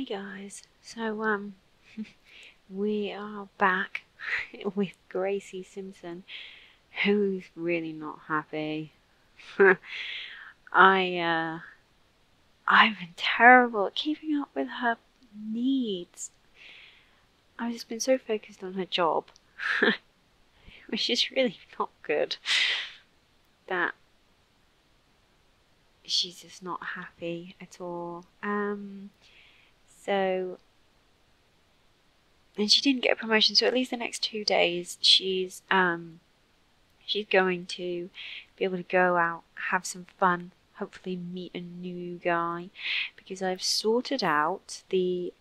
Hi guys, so we are back with Gracie Simpson, who's really not happy. I've been terrible at keeping up with her needs. I've just been so focused on her job, which is really not good, that she's just not happy at all. And she didn't get a promotion, so at least the next 2 days she's going to be able to go out, have some fun, hopefully meet a new guy, because I've sorted out the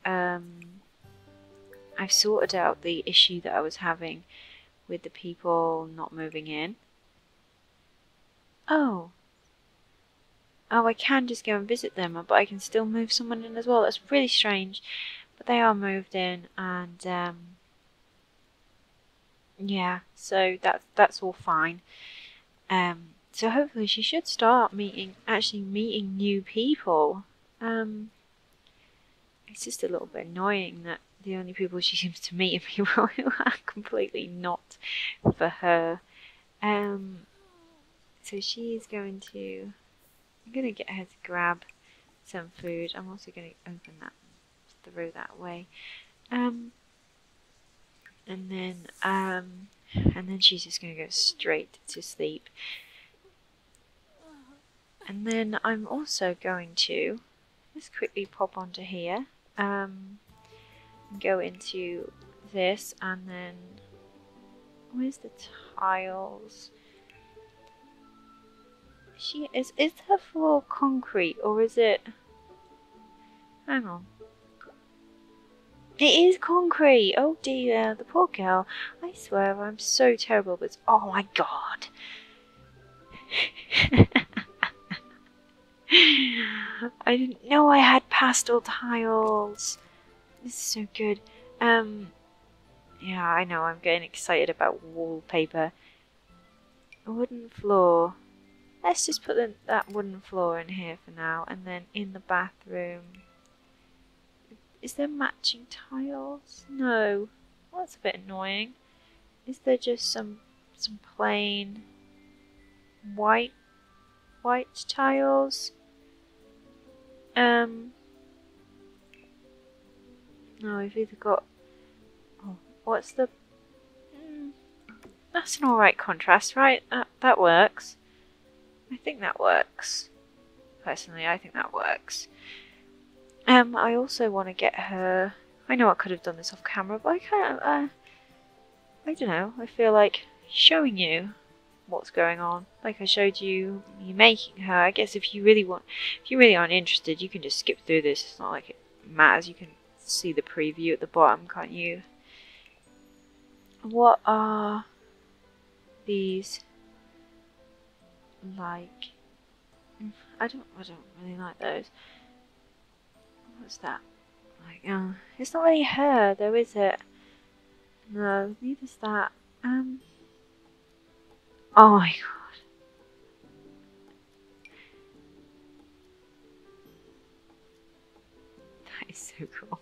issue that I was having with the people not moving in. Oh, I can just go and visit them, but I can still move someone in as well. That's really strange, but they are moved in, and yeah, so that's all fine. So hopefully she should start actually meeting new people. It's just a little bit annoying that the only people she seems to meet are people who are completely not for her. So she's going to. I'm going to get her to grab some food. I'm also going to open that through that way, and then she's just going to go straight to sleep. And then I'm also going to just quickly pop onto here, go into this, and then where's the tiles? She is her floor concrete, or is it? Hang on. It is concrete. Oh dear, the poor girl. I swear I'm so terrible, but oh my god. I didn't know I had pastel tiles. This is so good. Yeah, I know, I'm getting excited about wallpaper. A wooden floor. Let's just put that wooden floor in here for now, and then in the bathroom. Is there matching tiles? No. Well, that's a bit annoying. Is there just some plain white tiles? No, we've either got. Oh, what's the? That's an alright contrast, right? That works. I think that works. Personally, I think that works. I also want to get her. I know I could have done this off camera, but I kind of, I don't know. I feel like showing you what's going on. Like I showed you me making her. I guess if you really aren't interested, you can just skip through this. It's not like it matters. You can see the preview at the bottom, can't you? What are these? Like, I don't really like those. What's that? Like, it's not really her though, is it? No, neither's that. Oh my god, that is so cool.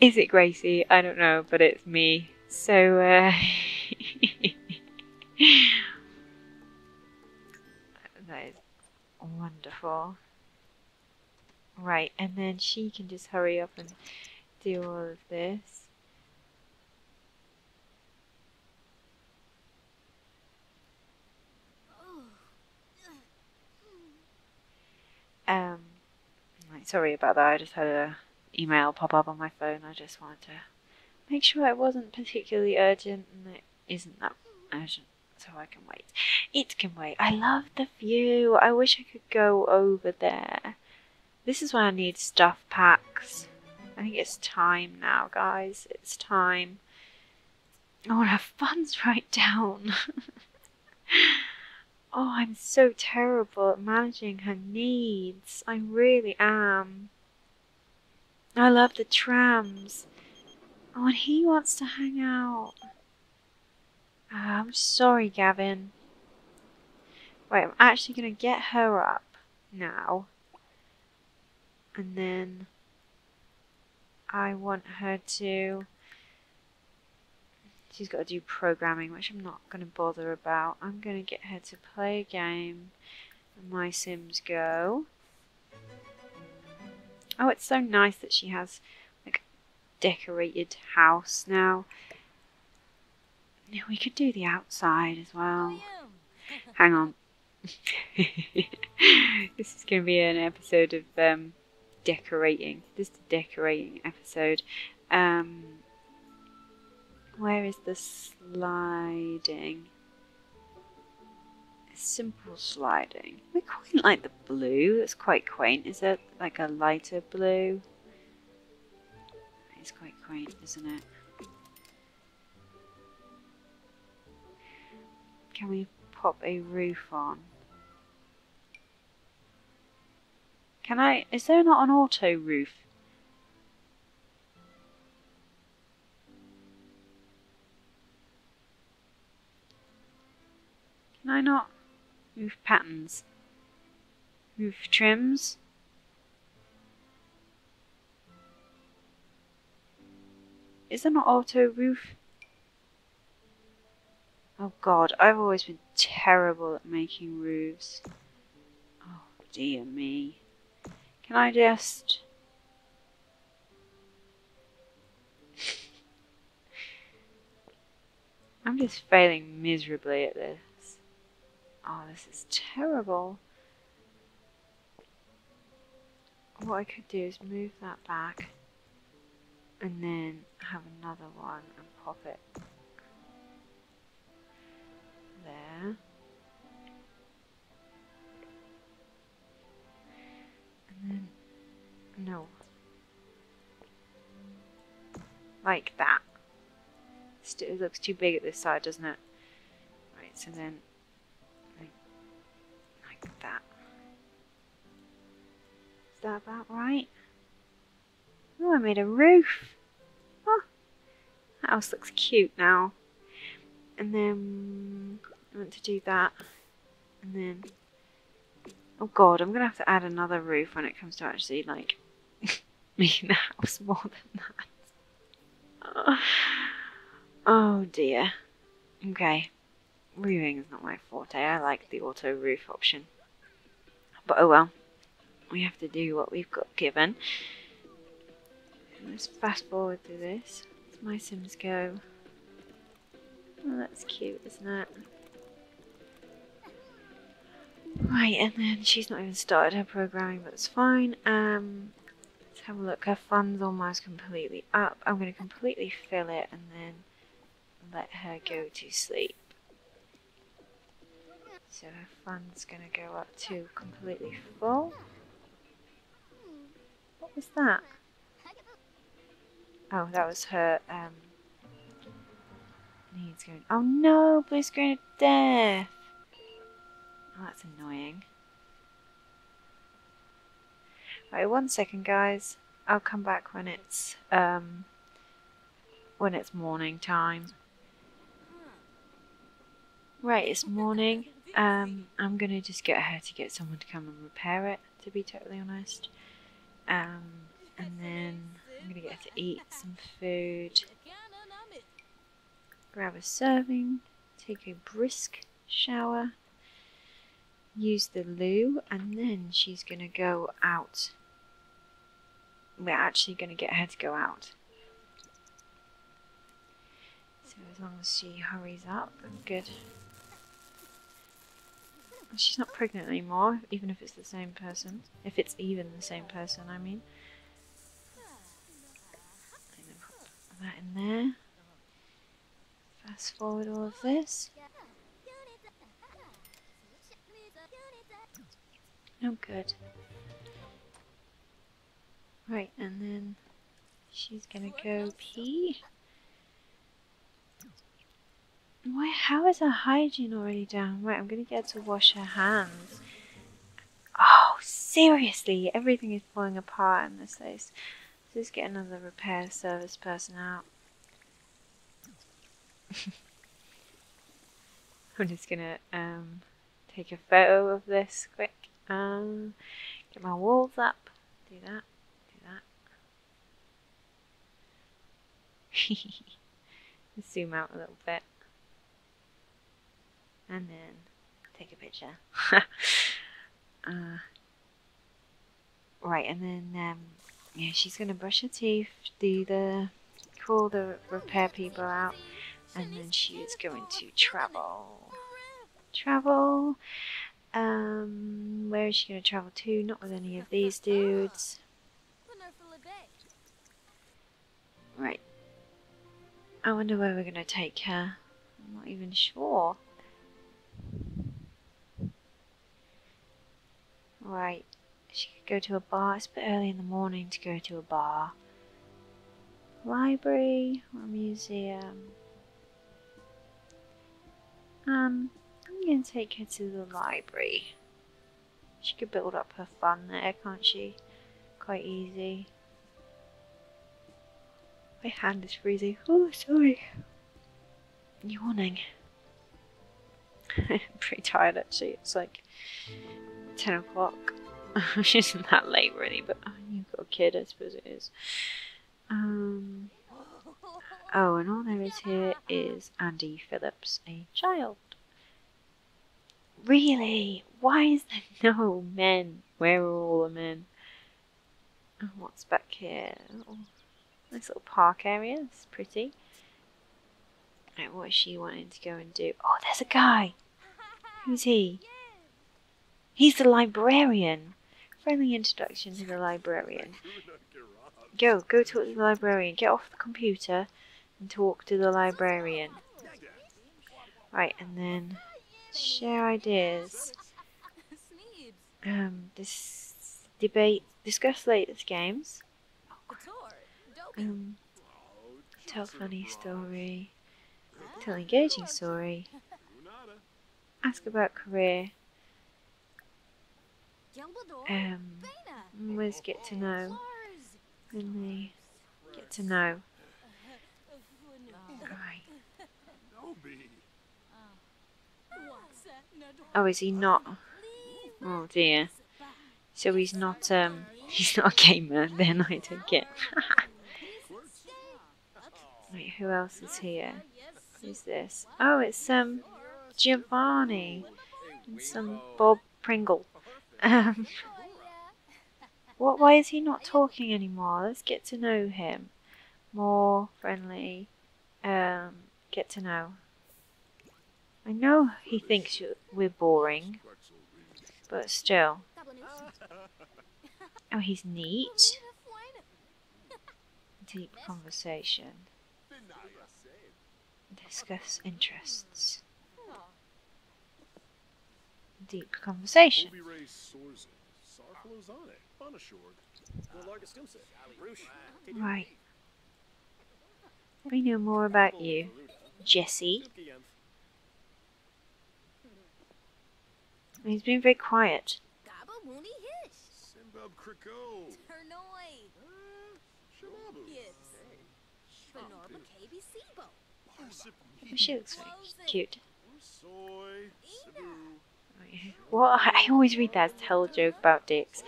Is it Gracie? I don't know, but it's me. So, that is wonderful. Right, and then she can just hurry up and do all of this. Sorry about that, I just had an email pop up on my phone. I just wanted to make sure it wasn't particularly urgent, and it isn't that urgent. So I can wait. It can wait. I love the view. I wish I could go over there. This is why I need stuff packs. I think it's time now, guys. It's time. I want to have funds right down. Oh, I'm so terrible at managing her needs. I really am. I love the trams. Oh, and he wants to hang out. I'm sorry, Gavin. Wait, I'm actually going to get her up now. and then I want her to, she's got to do programming, which I'm not going to bother about. I'm going to get her to play a game, My Sims Go. Oh, it's so nice that she has like a decorated house now. We could do the outside as well. Hang on. This is going to be an episode of decorating. This is the decorating episode. Where is the sliding? Simple sliding. I quite like the blue. It's quite quaint. Is it like a lighter blue? It's quite quaint, isn't it? Can we pop a roof on? Can I? Is there not an auto roof? Can I not? Roof patterns. Roof trims. Is there not auto roof? Oh god, I've always been terrible at making roofs. Oh dear me. Can I just... I'm just failing miserably at this. Oh, this is terrible. What I could do is move that back and then have another one and pop it there. And then, no. Like that. It looks too big at this side, doesn't it? Right, so then that. Is that about right? Oh, I made a roof. Oh, that house looks cute now. And then I want to do that. And then, oh god, I'm gonna have to add another roof when it comes to actually like making the house more than that. Oh, oh dear. Okay, roofing is not my forte. I like the auto roof option. But oh well, we have to do what we've got given. Let's fast forward through this. It's My Sims Go. Oh, that's cute, isn't it? Right, and then she's not even started her programming, but it's fine. Let's have a look. Her fun's almost completely up. I'm going to completely fill it and then let her go to sleep. So her fun's going to go up to completely full. What was that? Oh, that was her needs going. Oh no, blue screen of death. Oh, that's annoying. Right, 1 second, guys. I'll come back when it's morning time. Right, it's morning. I'm going to just get her to get someone to come and repair it, to be totally honest. And then I'm going to get her to eat some food. Grab a serving, take a brisk shower, use the loo, and then she's going to go out. We're actually going to get her to go out. So as long as she hurries up, I'm good. She's not pregnant anymore, even if it's the same person. If it's even the same person, I mean. I'm going to put that in there. Fast forward all of this. No good. Right, and then she's going to go pee. Why, how is her hygiene already down? Right, I'm going to get her to wash her hands. Oh, seriously, everything is falling apart in this place. Let's just get another repair service person out. I'm just going to take a photo of this quick. Get my walls up, do that. Zoom out a little bit. And then take a picture. Right, and then yeah, she's gonna brush her teeth, do the call the repair people out, and then she is going to travel. Travel. Where is she gonna travel to? Not with any of these dudes. Right. I wonder where we're gonna take her. I'm not even sure. Right. She could go to a bar. It's a bit early in the morning to go to a bar. Library or museum. I'm going to take her to the library. She could build up her fun there, can't she? Quite easy. My hand is freezing. Oh, sorry. Yawning. I'm pretty tired actually. It's like 10 o'clock. It isn't that late really, but oh, you've got a kid, I suppose it is. Oh, and all there is here is Andy Phillips, a child. Really? Why is there no men? Where are all the men? And what's back here? Oh, nice little park area. It's pretty. Right, what is she wanting to go and do? Oh, there's a guy. Who's he? He's the librarian. Friendly introduction to the librarian. Go talk to the librarian. Get off the computer and talk to the librarian. Right, and then share ideas. This debate, discuss latest games. Tell funny story. Tell engaging story. Ask about career. Where's get to know? When they get to know. Right. Oh, is he not? Oh dear. So he's not a gamer then, I take it. Wait, who else is here? Who's this? Oh, it's Giovanni and some Bob Pringle. What? Why is he not talking anymore? Let's get to know him. More friendly. Get to know. I know he thinks we're boring, but still. Oh, he's neat. Deep conversation. Discuss interests. Deep conversation. Right. We know more about you, Jesse. He's been very quiet. She looks very cute. Well, I always read that tell joke about dicks.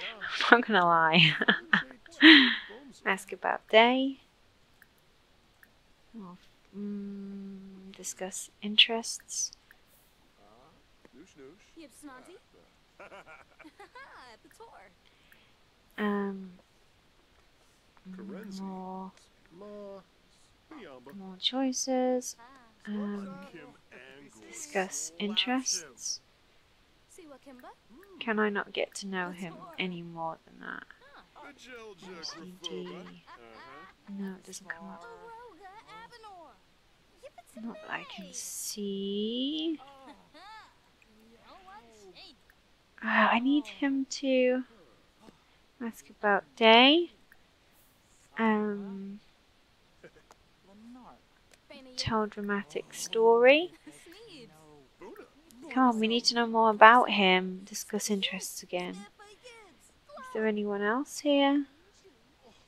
I'm not gonna lie. Ask about day. Oh, discuss interests. More choices. Discuss interests. Can I not get to know him any more than that? No, it doesn't come up. Not that I can see. I need him to ask about day. Tell dramatic story. Come on, we need to know more about him. Discuss interests again. Is there anyone else here?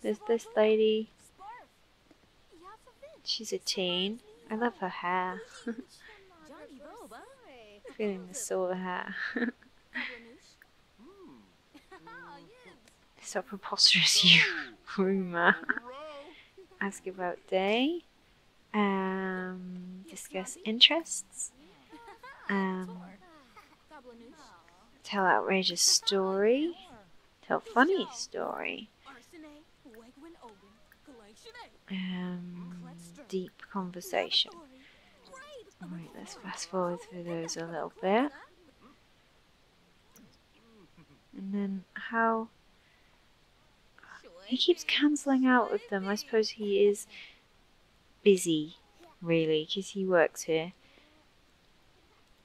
There's this lady. She's a teen. I love her hair. Feeling the silver hair. So preposterous, you rumor. Ask about day. Discuss interests. Tell outrageous story. Tell funny story. Deep conversation. Alright, let's fast forward through those a little bit. And then how... He keeps cancelling out with them. I suppose he is busy, really, because he works here.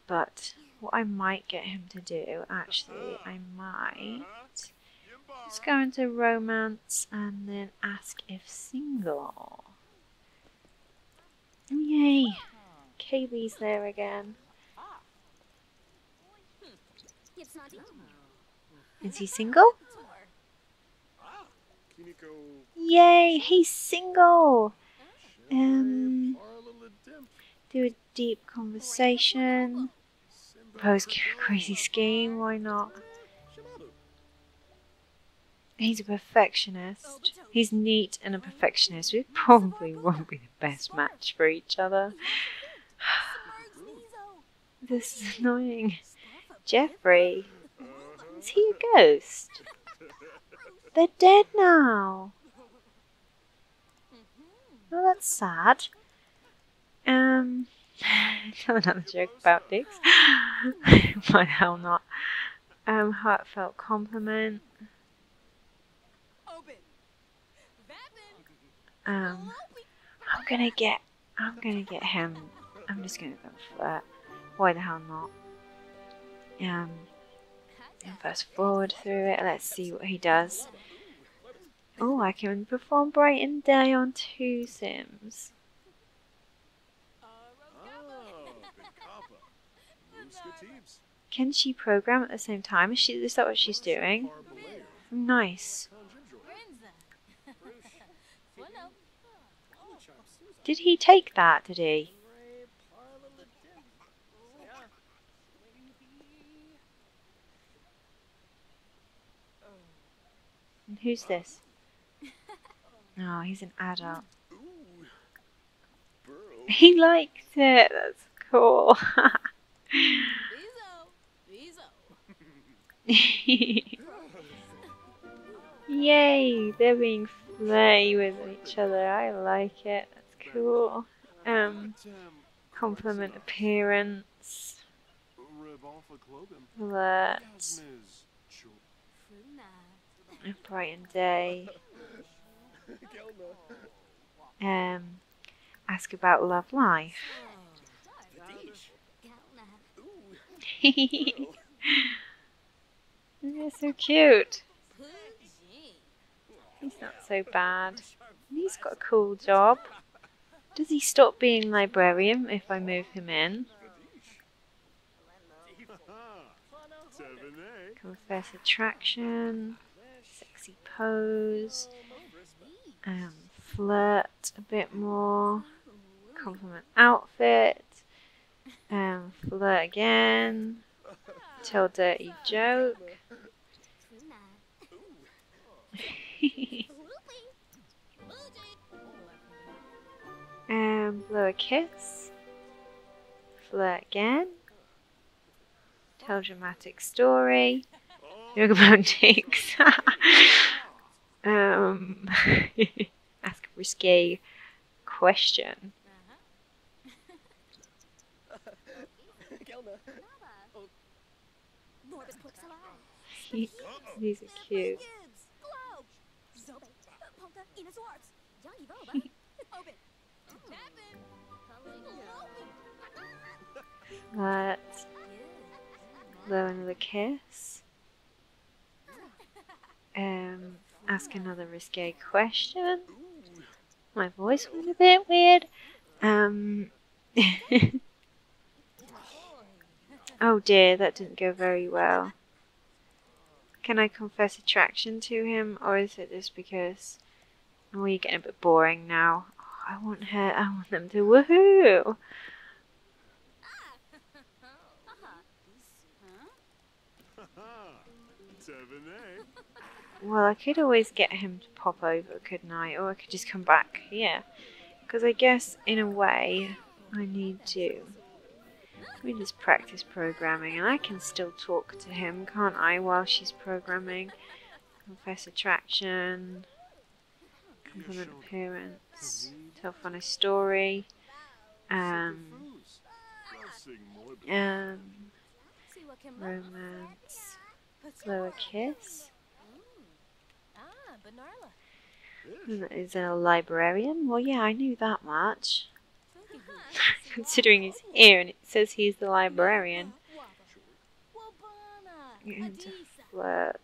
But what I might get him to do, actually, I might... Let's go into romance and then ask if single. Yay! KB's there again. Is he single? Yay! He's single! Do a deep conversation. Propose a crazy scheme, why not? He's a perfectionist. He's neat and a perfectionist. We probably won't be the best match for each other. This is annoying. Jeffrey. Is he a ghost? They're dead now. Oh, that's sad. Tell another joke about dicks. Why the hell not? Heartfelt compliment. I'm gonna get him. I'm just gonna go for that. Why the hell not? And fast forward through it. Let's see what he does. Oh, I can perform bright and day on 2 Sims. Can she program at the same time? Is that what she's doing? Nice. Did he take that, did he? And who's this? Oh, he's an adult. He likes it, that's cool. Yay, they're being flirty with each other. I like it. Cool. Compliment appearance. Alert. A bright and day. Ask about love life. They're so cute. He's not so bad. He's got a cool job. Does he stop being librarian if I move him in? Confess attraction, sexy pose, flirt a bit more, compliment outfit, flirt again, tell dirty joke. Blow a kiss, flirt again, tell dramatic story, talk about dicks, ask a risque question. These are cute. Let's blow another kiss. Ask another risque question. My voice was a bit weird. Oh dear, that didn't go very well. Can I confess attraction to him, or is it just because we're getting a bit boring now? Oh, I want them to woohoo. Well, I could always get him to pop over, couldn't I? Or I could just come back here. Because I guess, in a way, I need to. Let me just practice programming. And I can still talk to him, can't I, while she's programming? Confess attraction. Compliment appearance. Tell funny story. Romance. Blow a kiss. Is a librarian? Well, yeah, I knew that much. Considering he's here and it says he's the librarian. Get him to flirt.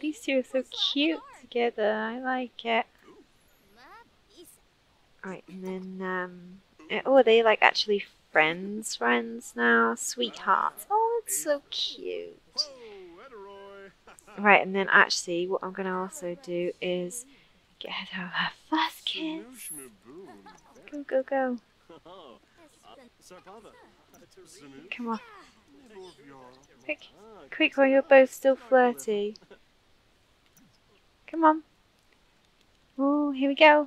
These two are so cute together. I like it. Right, and then, oh, are they like actually friends now? Sweethearts. Oh, it's so cute. Right, and then actually what I'm going to also do is get her first kiss. Go, go, go. Come on. Quick, quick while you're both still flirty. Come on. Oh, here we go.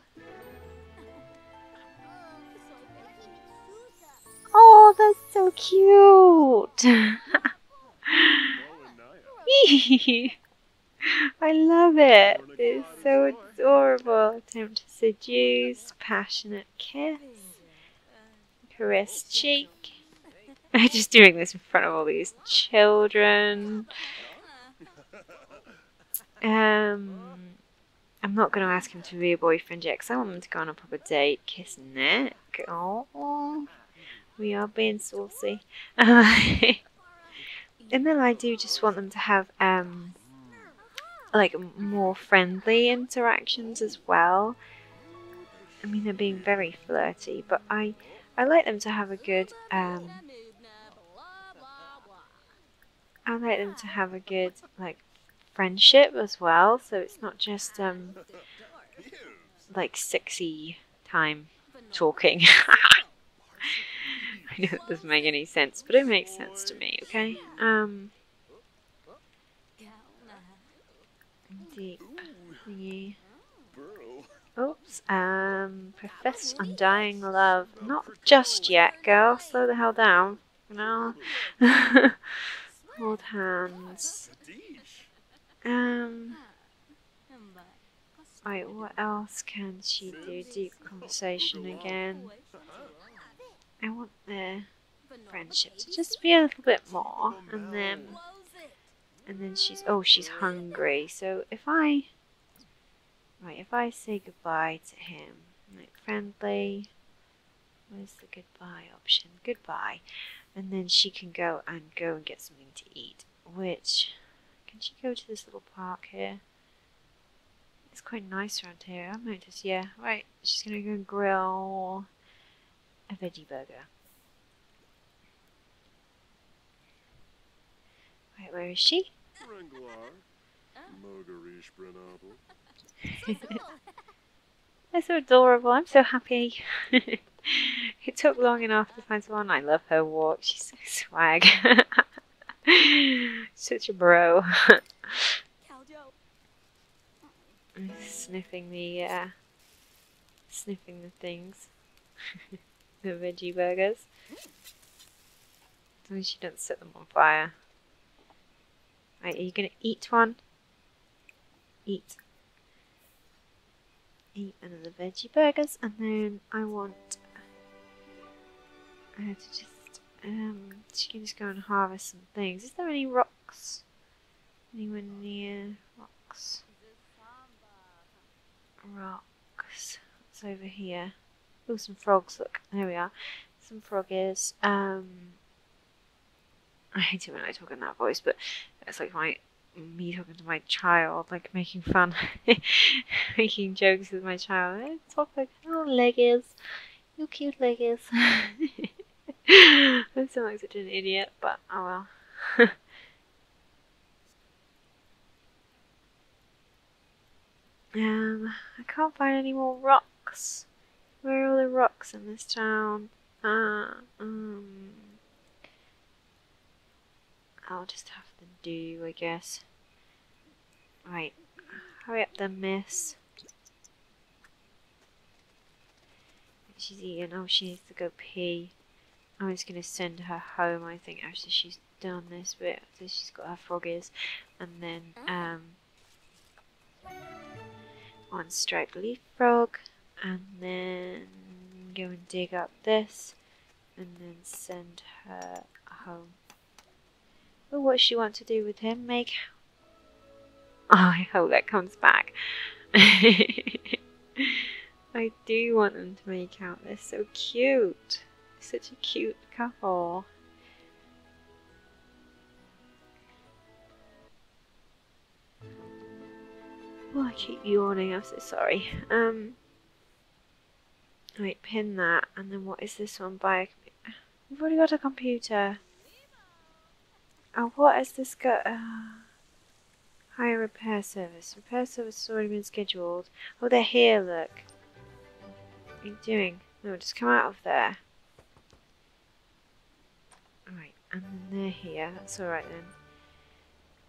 Oh, that's so cute. I love it. It's so adorable. Attempt to seduce, passionate kiss, caress cheek. I'm just doing this in front of all these children. I'm not going to ask him to be a boyfriend yet because I want them to go on a proper date. Kiss neck. Oh, we are being saucy. And then I do just want them to have like more friendly interactions as well. I mean, they're being very flirty, but I like them to have a good I like them to have a good like friendship as well, so it's not just like sexy time talking. I know it doesn't make any sense, but it makes sense to me, okay? Deep thingy. Oops, profess undying love. Not just yet, girl. Slow the hell down. No. Hold hands. Right, what else can she do? Deep conversation again. I want their friendship to just be a little bit more, and then she's, oh, she's hungry. So if I, right, if I say goodbye to him, like friendly, where's the goodbye option? Goodbye, and then she can go and get something to eat. Which, can she go to this little park here? It's quite nice around here. I noticed, yeah, right. She's gonna go and grill a veggie burger. Right, where is she? They're so adorable. I'm so happy. It took long enough to find someone. I love her walk. She's so swag. Such a bro. Sniffing the things. The veggie burgers. As long as you don't set them on fire. Right, are you going to eat one? Eat. Eat another veggie burgers, and then I want her to just, she can just go and harvest some things. Is there any rocks? Anywhere near rocks? Rocks. What's over here? Oh, some frogs, look. There we are. Some froggies. I hate it when I talk in that voice, but it's like me talking to my child, like making fun, making jokes with my child. I talk like, oh, leggies. You cute leggies. I sound like such an idiot, but oh well. I can't find any more rocks. Where are all the rocks in this town? I'll just have to do, I guess. Right, Hurry up then, miss. She's eating. Oh, she needs to go pee. I'm just going to send her home, I think, after she's done this bit. So she's got her frog ears. And then, one striped leaf frog. And then go and dig up this. And then send her home. But what does she want to do with him? Make... Oh, I hope that comes back. I do want them to make out. They're so cute. Such a cute couple. Oh, I keep yawning. I'm so sorry. Right, pin that. And then what is this one? Buy a computer. We've already got a computer. Oh, what has this got? Hire repair service. Repair service has already been scheduled. Oh, they're here, look. What are you doing? No, just come out of there. Alright, and then they're here. That's alright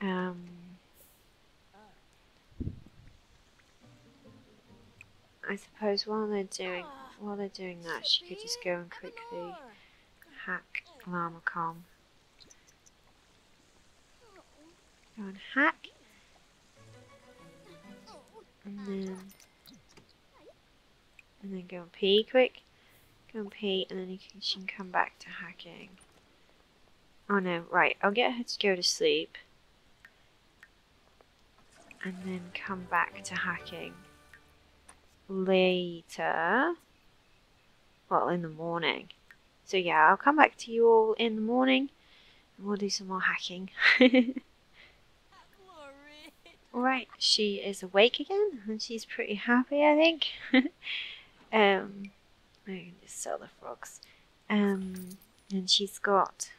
then. I suppose while they're doing that, she could just go and quickly hack Llamacom. Go and hack. And then go and pee quick. Go and pee, and then she can come back to hacking. Oh no, right, I'll get her to go to sleep. And then come back to hacking. Later. Well, in the morning. So yeah, I'll come back to you all in the morning. And we'll do some more hacking. Alright, she is awake again, and she's pretty happy, I think. I can just sell the frogs. And she's got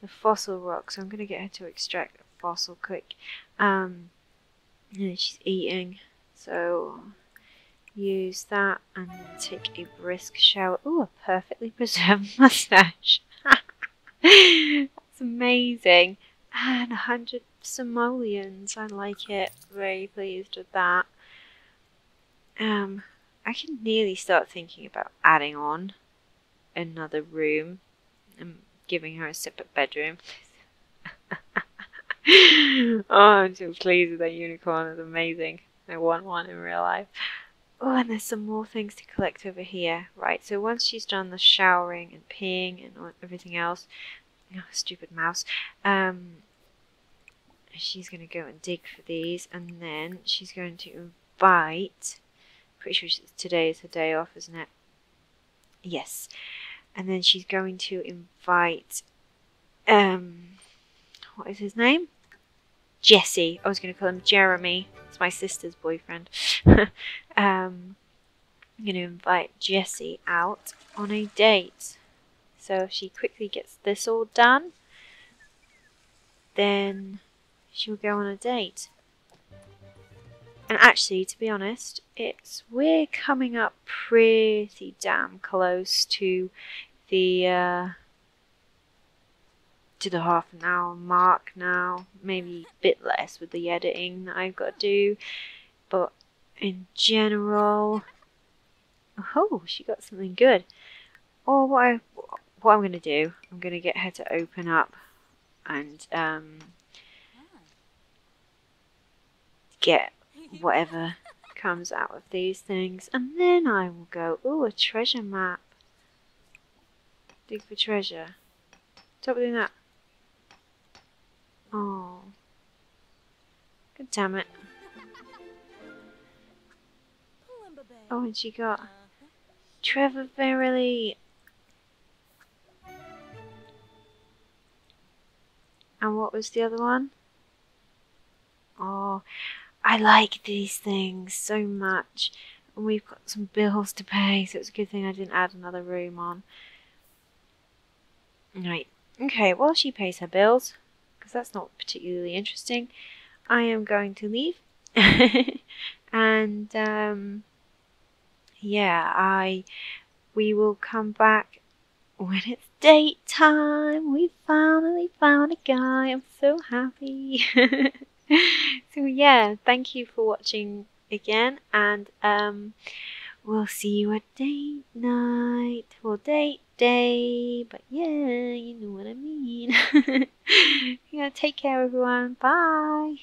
the fossil rock, so I'm going to get her to extract the fossil quick. And she's eating, so use that, and then take a brisk shower. Ooh, a perfectly preserved mustache. That's amazing. And 100 simoleons. I like it. Very pleased with that. I can nearly start thinking about adding on another room and giving her a separate bedroom. Oh, I'm so pleased with that unicorn. It's amazing. I want one in real life. Oh, and there's some more things to collect over here. Right, so once she's done the showering and peeing and everything else, oh, stupid mouse. She's going to go and dig for these, and then she's going to invite. Pretty sure today is her day off, isn't it? Yes. And then she's going to invite. What is his name? Jesse. I was going to call him Jeremy. It's my sister's boyfriend. I'm going to invite Jesse out on a date. So if she quickly gets this all done, then she'll go on a date. And actually, to be honest, we're coming up pretty damn close to the half an hour mark now. Maybe a bit less with the editing that I've got to do, but in general, oh, she got something good. Or what I'm going to do, I'm going to get her to open up and get whatever comes out of these things. And then I will go, ooh, a treasure map. Dig for treasure. Stop doing that. Oh. God damn it. Oh, and she got Trevor Verily. And what was the other one? Oh, I like these things so much. And we've got some bills to pay, so it's a good thing I didn't add another room on. Right. Okay, well, she pays her bills, because that's not particularly interesting. I am going to leave. And, yeah, we will come back when it's date time. We finally found a guy. I'm so happy. So yeah, thank you for watching again, and we'll see you at date night, or date day, but yeah, you know what I mean. Yeah, take care everyone, bye!